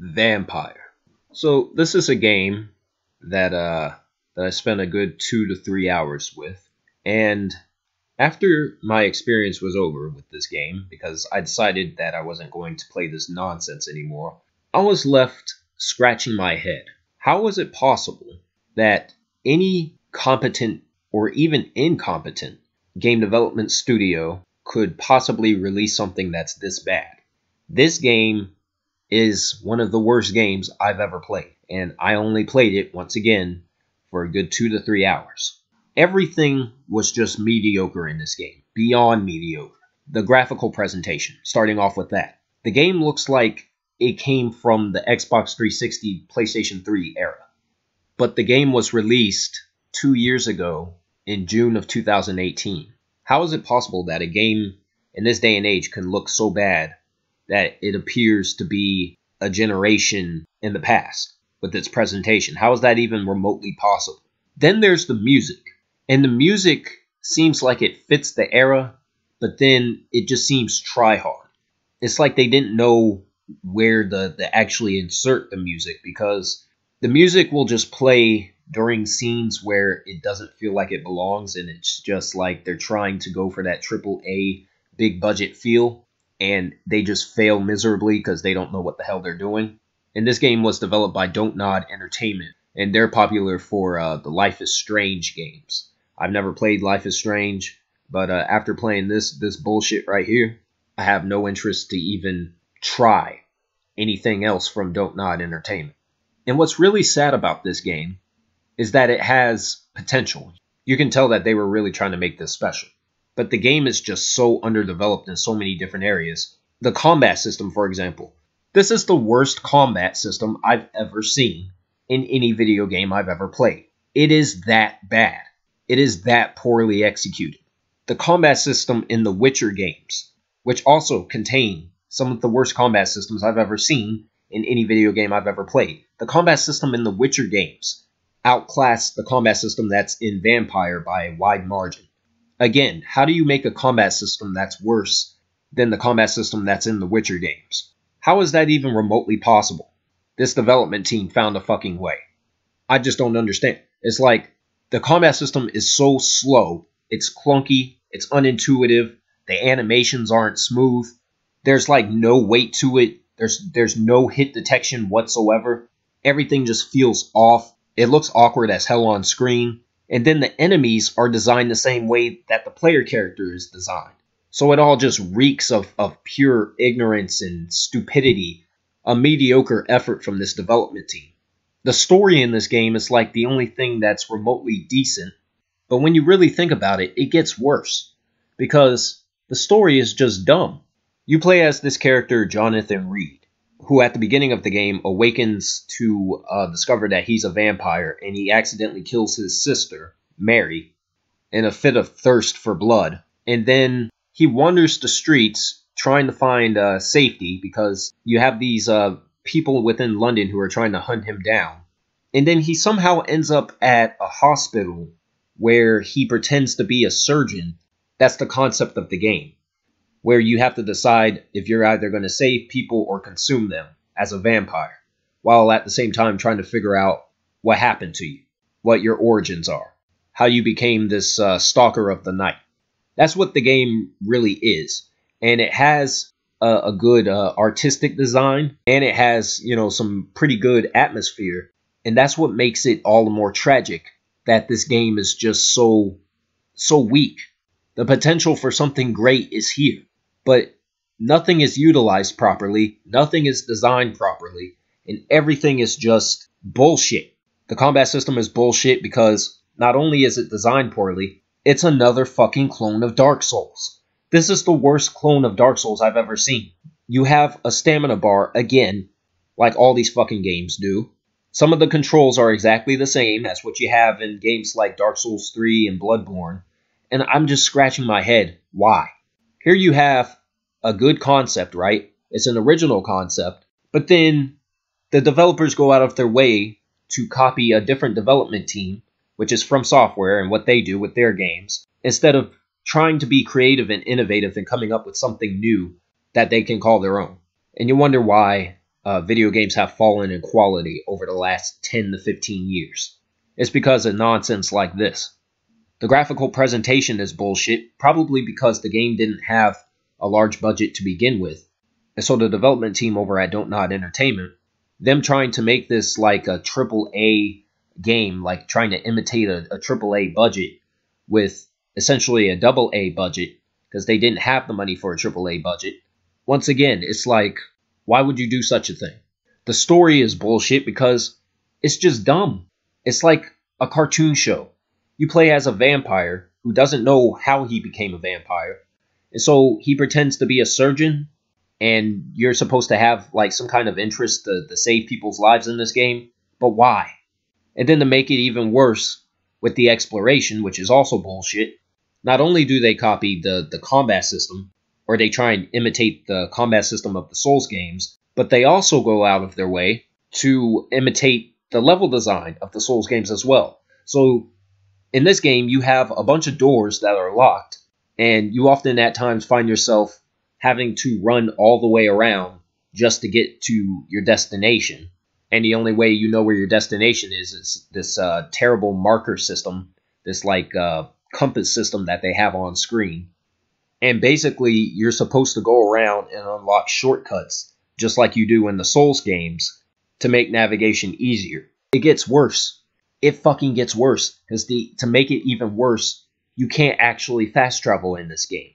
Vampyr. So this is a game that I spent a good 2 to 3 hours with, and after my experience was over with this game, because I decided that I wasn't going to play this nonsense anymore, I was left scratching my head. How was it possible that any competent or even incompetent game development studio could possibly release something that's this bad? This game is one of the worst games I've ever played, and I only played it, once again, for a good 2 to 3 hours. Everything was just mediocre in this game, beyond mediocre. The graphical presentation, starting off with that. The game looks like it came from the Xbox 360, PlayStation 3 era. But the game was released 2 years ago in June of 2018. How is it possible that a game in this day and age can look so bad that it appears to be a generation in the past with its presentation? How is that even remotely possible? Then there's the music. And the music seems like it fits the era, but then it just seems try-hard. It's like they didn't know where to actually insert the music, because the music will just play during scenes where it doesn't feel like it belongs, and it's just like they're trying to go for that AAA big budget feel, and they just fail miserably because they don't know what the hell they're doing. And this game was developed by Don't Nod Entertainment, and they're popular for the Life is Strange games. I've never played Life is Strange, but after playing this bullshit right here, I have no interest to even try anything else from Don't Nod Entertainment. And what's really sad about this game is that it has potential. You can tell that they were really trying to make this special. But the game is just so underdeveloped in so many different areas. The combat system, for example. This is the worst combat system I've ever seen in any video game I've ever played. It is that bad. It is that poorly executed. The combat system in the Witcher games, which also contain some of the worst combat systems I've ever seen in any video game I've ever played. The combat system in the Witcher games outclassed the combat system that's in Vampyr by a wide margin. Again, how do you make a combat system that's worse than the combat system that's in the Witcher games? How is that even remotely possible? This development team found a fucking way. I just don't understand. It's like the combat system is so slow, it's clunky, it's unintuitive, the animations aren't smooth, there's like no weight to it, there's no hit detection whatsoever, everything just feels off. It looks awkward as hell on screen, and then the enemies are designed the same way that the player character is designed. So it all just reeks of pure ignorance and stupidity, a mediocre effort from this development team. The story in this game is like the only thing that's remotely decent, but when you really think about it, it gets worse, because the story is just dumb. You play as this character, Jonathan Reed, who at the beginning of the game awakens to discover that he's a vampire, and he accidentally kills his sister, Mary, in a fit of thirst for blood. And then he wanders the streets trying to find safety, because you have these people within London who are trying to hunt him down. And then he somehow ends up at a hospital where he pretends to be a surgeon. That's the concept of the game, where you have to decide if you're either going to save people or consume them as a vampire, while at the same time trying to figure out what happened to you, what your origins are, how you became this stalker of the night. That's what the game really is. And it has a good artistic design, and it has, you know, some pretty good atmosphere, and that's what makes it all the more tragic that this game is just so weak. The potential for something great is here, but nothing is utilized properly, nothing is designed properly, and everything is just bullshit. The combat system is bullshit because not only is it designed poorly, it's another fucking clone of Dark Souls. This is the worst clone of Dark Souls I've ever seen. You have a stamina bar, again, like all these fucking games do. Some of the controls are exactly the same as what you have in games like Dark Souls 3 and Bloodborne, and I'm just scratching my head, why? Here you have a good concept, right? It's an original concept, but then the developers go out of their way to copy a different development team, which is From Software, and what they do with their games, instead of trying to be creative and innovative and coming up with something new that they can call their own. And you wonder why video games have fallen in quality over the last 10 to 15 years. It's because of nonsense like this. The graphical presentation is bullshit, probably because the game didn't have a large budget to begin with, and so the development team over at Don't Nod Entertainment, them trying to make this like a AAA game, like trying to imitate a AAA budget with essentially a AA budget, because they didn't have the money for a AAA budget. Once again, it's like, why would you do such a thing? The story is bullshit because it's just dumb. It's like a cartoon show. You play as a vampire who doesn't know how he became a vampire, and so he pretends to be a surgeon, and you're supposed to have like some kind of interest to save people's lives in this game, but why? And then to make it even worse with the exploration, which is also bullshit, not only do they copy the combat system, or they try and imitate the combat system of the Souls games, but they also go out of their way to imitate the level design of the Souls games as well. So in this game, you have a bunch of doors that are locked, and you often at times find yourself having to run all the way around just to get to your destination. And the only way you know where your destination is this terrible marker system, this like compass system that they have on screen. And basically, you're supposed to go around and unlock shortcuts, just like you do in the Souls games, to make navigation easier. It gets worse. It fucking gets worse, because to make it even worse, you can't actually fast travel in this game.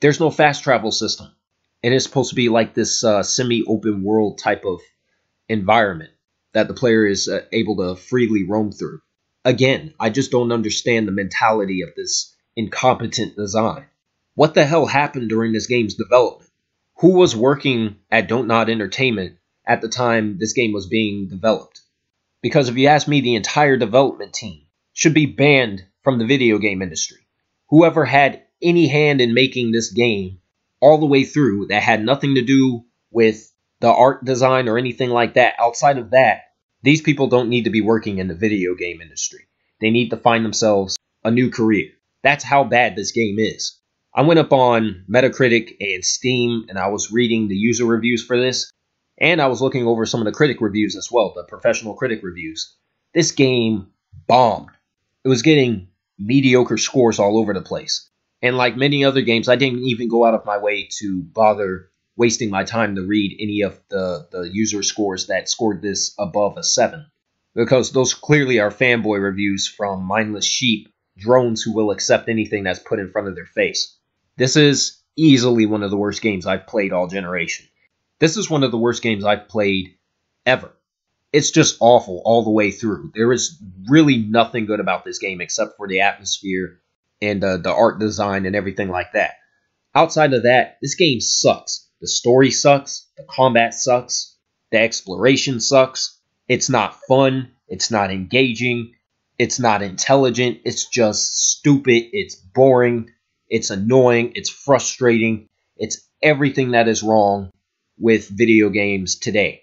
There's no fast travel system. And it's supposed to be like this semi-open world type of environment that the player is able to freely roam through. Again, I just don't understand the mentality of this incompetent design. What the hell happened during this game's development? Who was working at Don't Nod Entertainment at the time this game was being developed? Because if you ask me, the entire development team should be banned from the video game industry. Whoever had any hand in making this game all the way through that had nothing to do with the art design or anything like that, outside of that, these people don't need to be working in the video game industry. They need to find themselves a new career. That's how bad this game is. I went up on Metacritic and Steam, and I was reading the user reviews for this, and I was looking over some of the critic reviews as well, the professional critic reviews. This game bombed. It was getting mediocre scores all over the place. And like many other games, I didn't even go out of my way to bother wasting my time to read any of the user scores that scored this above a 7. Because those clearly are fanboy reviews from mindless sheep, drones who will accept anything that's put in front of their face. This is easily one of the worst games I've played all generation. This is one of the worst games I've played ever. It's just awful all the way through. There is really nothing good about this game except for the atmosphere and the art design and everything like that. Outside of that, this game sucks. The story sucks, the combat sucks, the exploration sucks, it's not fun, it's not engaging, it's not intelligent, it's just stupid, it's boring, it's annoying, it's frustrating, it's everything that is wrong with video games today.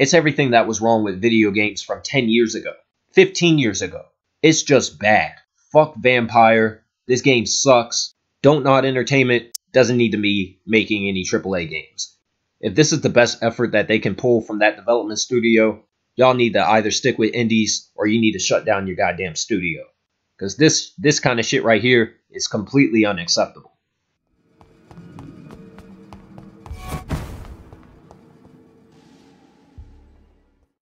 It's everything that was wrong with video games from 10 years ago, 15 years ago. It's just bad. Fuck Vampyr, this game sucks. Don't Nod Entertainment doesn't need to be making any AAA games. If this is the best effort that they can pull from that development studio, y'all need to either stick with indies or you need to shut down your goddamn studio. Because this kind of shit right here is completely unacceptable.